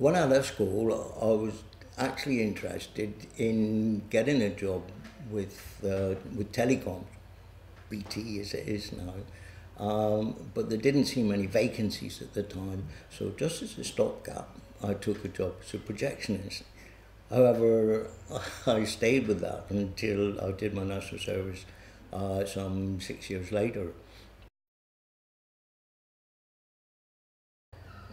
When I left school, I was actually interested in getting a job with telecom. BT as it is now, but there didn't seem any vacancies at the time, so just as a stopgap I took a job as a projectionist. However, I stayed with that until I did my national service some 6 years later.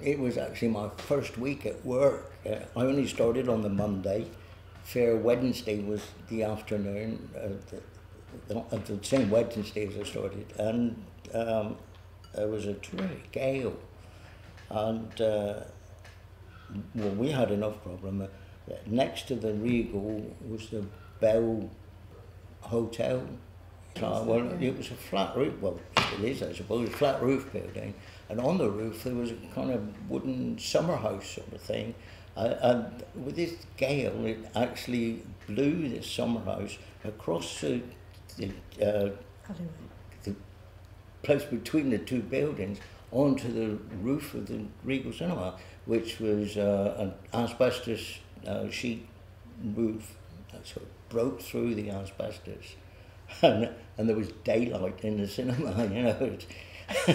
It was actually my first week at work. I only started on the Monday. Fair Wednesday was the afternoon, the same Wednesday as I started, and it was a terrific gale, and well, we had enough problem. Next to the Regal was the Bell Hotel. Well, it was a flat roof, well it is I suppose, a flat roof building, and on the roof there was a kind of wooden summer house sort of thing, and with this gale it actually blew this summer house across the place between the two buildings onto the roof of the Regal Cinema, which was an asbestos sheet roof, so it broke through the asbestos, and there was daylight in the cinema, you know.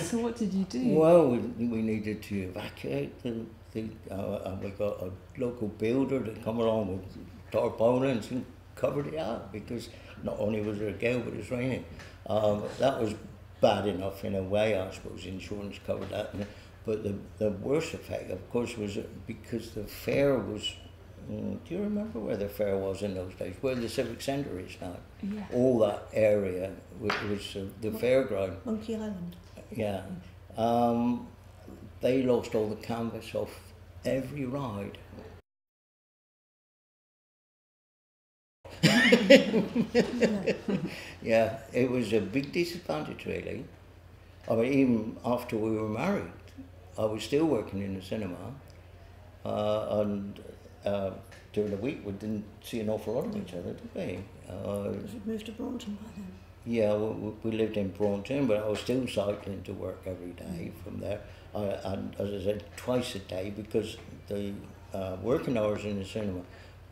So what did you do? Well, we needed to evacuate. And we got a local builder to come along with tarpaulins and covered it up, because not only was there a gale, but it was raining. That was bad enough in a way, I suppose, insurance covered that. But the worst effect, of course, was because the fair was, do you remember where the fair was in those days? Where the Civic Centre is now. Yeah. All that area, which was the fairground. Monkey Island. Yeah. They lost all the canvas off every ride. Yeah, it was a big disadvantage really. I mean, even after we were married, I was still working in the cinema, and during the week we didn't see an awful lot of each other, did we? We moved to Broughton by then. Yeah, we lived in Broughton, but I was still cycling to work every day from there. And as I said, twice a day, because the working hours in the cinema,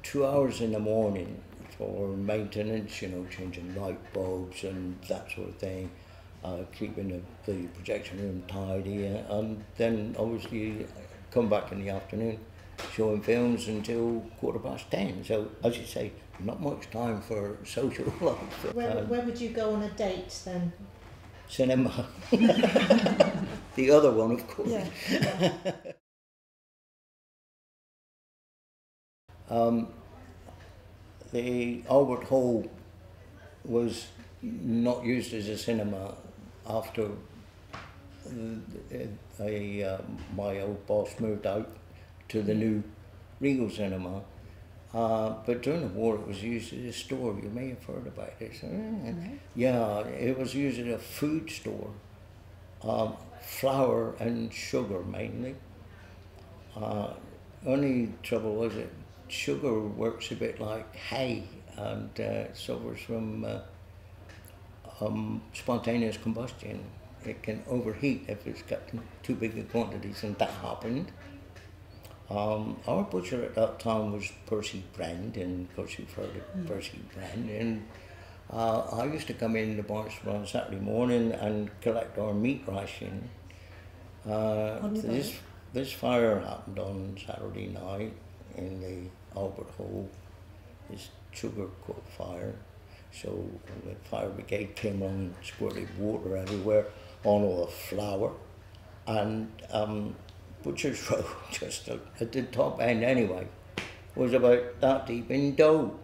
2 hours in the morning for maintenance, you know, changing light bulbs and that sort of thing, keeping the projection room tidy, and then obviously come back in the afternoon, showing films until 10:15. So, as you say, not much time for social life. Where would you go on a date then? Cinema. The other one, of course. Yeah, yeah. The Albert Hall was not used as a cinema after my old boss moved out to the new Regal Cinema. But during the war it was used as a store. You may have heard about it. Right. Yeah, it was used as a food store, flour and sugar mainly. Only trouble was that sugar works a bit like hay, and suffers from spontaneous combustion. It can overheat if it's got too big a quantities, and that happened. Our butcher at that time was Percy Brent, and of course you've heard of Percy Brent, and I used to come in the Barnstable on Saturday morning and collect our meat ration. This fire happened on Saturday night in the Albert Hall, this sugar-coat fire, so the fire brigade came along and squirted water everywhere on all the flour, and Butcher's Row, just at the top end anyway, was about that deep in dough.